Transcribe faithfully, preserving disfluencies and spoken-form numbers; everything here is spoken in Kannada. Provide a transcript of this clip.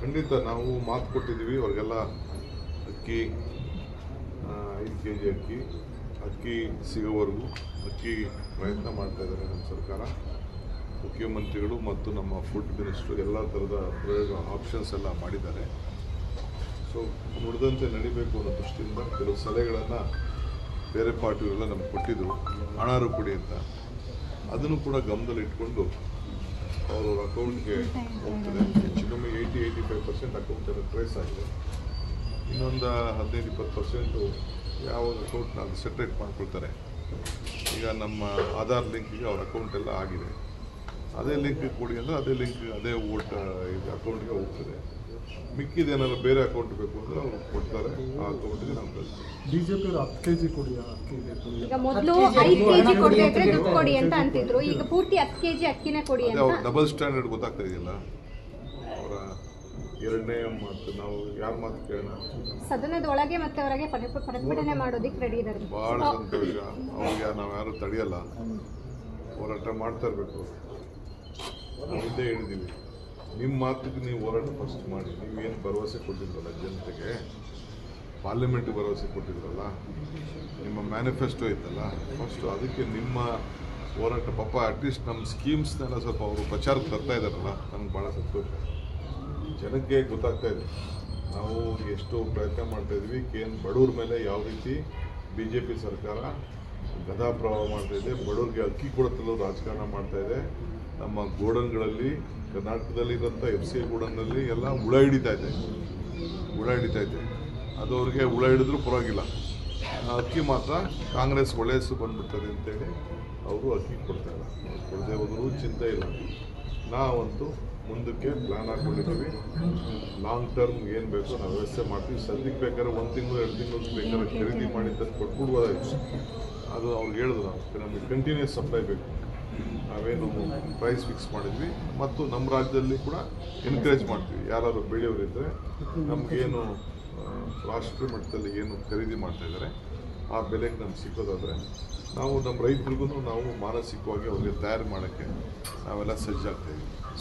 ಖಂಡಿತ ನಾವು ಮಾತು ಕೊಟ್ಟಿದ್ದೀವಿ ಅವರಿಗೆಲ್ಲ ಅಕ್ಕಿ ಐದು ಕೆ ಜಿ ಅಕ್ಕಿ ಅಕ್ಕಿ ಸಿಗೋವರೆಗೂ ಅಕ್ಕಿ ಪ್ರಯತ್ನ ಮಾಡ್ತಾ ಇದ್ದಾರೆ ನಮ್ಮ ಸರ್ಕಾರ, ಮುಖ್ಯಮಂತ್ರಿಗಳು ಮತ್ತು ನಮ್ಮ ಫುಡ್ ಮಿನಿಸ್ಟ್ರು ಎಲ್ಲ ಥರದ ಪ್ರಯೋಗ ಆಪ್ಷನ್ಸ್ ಎಲ್ಲ ಮಾಡಿದ್ದಾರೆ. ಸೊ ನುಡಿದಂತೆ ನಡಿಬೇಕು ಅನ್ನೋ ದೃಷ್ಟಿಯಿಂದ ಕೆಲವು ಸಲಹೆಗಳನ್ನು ಬೇರೆ ಪಾರ್ಟಿಗಳೆಲ್ಲ ನಮ್ಗೆ ಕೊಟ್ಟಿದ್ದರು, ಹಣಾರು ಕೊಡಿ ಅಂತ. ಅದನ್ನು ಕೂಡ ಗಮನದಲ್ಲಿಟ್ಕೊಂಡು ಅವರು ಅಕೌಂಟ್ಗೆ ಹೋಗ್ತದೆ. ಹೆಚ್ಚು ಕಮ್ಮಿ ಏಯ್ಟಿ ಏಯ್ಟಿ ಫೈವ್ ಪರ್ಸೆಂಟ್ ಅಕೌಂಟಲ್ಲಿ ಟ್ರೇಸ್ ಆಗಿದೆ. ಇನ್ನೊಂದು ಹದಿನೈದು ಇಪ್ಪತ್ತು ಪರ್ಸೆಂಟು ಯಾವ ಅಕೌಂಟ್ನ ಅದು ಸೆಟ್ರೇಟ್ ಮಾಡ್ಕೊಳ್ತಾರೆ. ಈಗ ನಮ್ಮ ಆಧಾರ್ ಲಿಂಕಿಗೆ ಅವ್ರ ಅಕೌಂಟೆಲ್ಲ ಆಗಿದೆ, ಅದೇ ಲಿಂಕ್ಗೆ ಕೊಡಿ ಅಂದರೆ ಅದೇ ಲಿಂಕ್ ಅದೇ ಓಟ್ ಇದು ಅಕೌಂಟ್ಗೆ ಹೋಗ್ತದೆ. ಮಿಕ್ಕಿದೇನಾದ್ರು ಬೇರೆ ಅಕೌಂಟ್ ಬೇಕು ಅಂದ್ರೆ ಅವ್ರು ಕೊಡ್ತಾರೆ, ಆ ಅಕೌಂಟ್ಗೆ ನಾವು ಕಳಿಸ್ತೀವಿ. ಬಿಜೆಪಿ ಹತ್ತು ಕೆ ಜಿ ಕೊಡಿ, ಅವ್ರು ಡಬಲ್ ಸ್ಟ್ಯಾಂಡರ್ಡ್ ಗೊತ್ತಾಗ್ತಾ ಇದೆಯಲ್ಲ ಅವರ. ಎರಡನೇ ಮಾತು ನಾವು ಯಾರ ಮಾತು ಕೇಳೋಣ, ಸದನದೊಳಗೆ ಮತ್ತೆ ಹೊರಗೆ ಪ್ರತಿಭಟನೆ ಮಾಡೋದಕ್ಕೆ ರೆಡಿ ಇದ್ದಾರೆ. ಭಾಳ ಸಂತೋಷ, ಅವ್ರಿಗೆ ನಾವು ಯಾರು ತಡೆಯಲ್ಲ, ಹೋರಾಟ ಮಾಡ್ತಾ ಇರಬೇಕು. ಮುಂದೆ ಹೇಳಿದ್ದೀವಿ ನಿಮ್ಮ ಮಾತಿಗೆ ನೀವು ಹೋರಾಟ ಫಸ್ಟ್ ಮಾಡಿ. ನೀವೇನು ಭರವಸೆ ಕೊಟ್ಟಿದ್ರಲ್ಲ ಜನತೆಗೆ, ಪಾರ್ಲಿಮೆಂಟ್ಗೆ ಭರವಸೆ ಕೊಟ್ಟಿದ್ರಲ್ಲ, ನಿಮ್ಮ ಮ್ಯಾನಿಫೆಸ್ಟೋ ಇತ್ತಲ್ಲ ಫಸ್ಟು, ಅದಕ್ಕೆ ನಿಮ್ಮ ಹೋರಾಟ. ಪಾಪ ಅಟ್ಲೀಸ್ಟ್ ನಮ್ಮ ಸ್ಕೀಮ್ಸ್ನೆಲ್ಲ ಸ್ವಲ್ಪ ಅವರು ಪ್ರಚಾರಕ್ಕೆ ತರ್ತಾ ಇದ್ದಾರಲ್ಲ, ನಮ್ಗೆ ಭಾಳ ಸಂತೋಷ. ಜನಕ್ಕೆ ಗೊತ್ತಾಗ್ತಾ ಇದೆ ನಾವು ಎಷ್ಟು ಪ್ರಯತ್ನ ಮಾಡ್ತಾಯಿದ್ವಿ, ಏನು ಬಡವ್ರ ಮೇಲೆ ಯಾವ ರೀತಿ ಬಿ ಜೆ ಪಿ ಸರ್ಕಾರ ಗದಾ ಪ್ರಭಾವ ಮಾಡ್ತಾಯಿದೆ, ಬಡವ್ರಿಗೆ ಅಕ್ಕಿ ಕೊಡತಲ್ಲೂ ರಾಜಕಾರಣ ಮಾಡ್ತಾಯಿದೆ. ನಮ್ಮ ಗೋಡನ್ಗಳಲ್ಲಿ ಕರ್ನಾಟಕದಲ್ಲಿರೋಂಥ ಎಫ್ ಸಿ ಐ ಗೋಡನ್ನಲ್ಲಿ ಎಲ್ಲ ಹುಳ ಹಿಡಿತಾ ಇದೆ ಹುಳ ಹಿಡಿತಾ ಇದೆ ಅದು ಅವ್ರಿಗೆ ಹುಳ ಹಿಡಿದ್ರೂ ಪರವಾಗಿಲ್ಲ, ಅಕ್ಕಿ ಮಾತ್ರ ಕಾಂಗ್ರೆಸ್ ಒಳ್ಳೆಯಸು ಬಂದುಬಿಡ್ತದೆ ಅಂತೇಳಿ ಅವರು ಅಕ್ಕಿ ಕೊಡ್ತಾಯಿಲ್ಲ. ಕೊಡದೆ ಹೋದ್ರೂ ಚಿಂತೆ ಇಲ್ಲ. ನಾವಂತೂ ಮುಂದಕ್ಕೆ ಪ್ಲ್ಯಾನ್ ಹಾಕ್ಕೊಂಡಿದ್ದೀವಿ, ಲಾಂಗ್ ಟರ್ಮ್ ಏನು ಬೇಕೋ ನಾವು ವ್ಯವಸ್ಥೆ ಮಾಡ್ತೀವಿ. ಸದ್ಯಕ್ಕೆ ಬೇಕಾದ್ರೆ ಒಂದು ತಿಂಗಳು ಎರಡು ತಿಂಗಳು ಬೇಕಾದ್ರೆ ಖರೀದಿ ಮಾಡಿ ತಂದು ಕೊಟ್ಬಿಡ್ಬೋದಾಗಿತ್ತು. ಅದು ಅವ್ರಿಗೆ ಹೇಳಿದ್ರು ನಾವು ನಮಗೆ ಕಂಟಿನ್ಯೂಸ್ ಸಪ್ಲೈ ಬೇಕು, ನಾವೇನು ಪ್ರೈಸ್ ಫಿಕ್ಸ್ ಮಾಡಿದ್ವಿ ಮತ್ತು ನಮ್ಮ ರಾಜ್ಯದಲ್ಲಿ ಕೂಡ ಎನ್ಕರೇಜ್ ಮಾಡ್ತೀವಿ. ಯಾರಾದರೂ ಬೆಳೆಯವರಿದ್ದರೆ ನಮಗೇನು ರಾಷ್ಟ್ರ ಮಟ್ಟದಲ್ಲಿ ಏನು ಖರೀದಿ ಮಾಡ್ತಾಯಿದ್ದಾರೆ ಆ ಬೆಲೆಗೆ ನಮ್ಗೆ ಸಿಕ್ಕೋದಾದರೆ ನಾವು ನಮ್ಮ ರೈತರಿಗೂ ನಾವು ಮಾನಸಿಕವಾಗಿ ಅವರಿಗೆ ತಯಾರು ಮಾಡೋಕ್ಕೆ ನಾವೆಲ್ಲ ಸಜ್ಜಾಗ್ತಾಯಿದ್ದೀವಿ.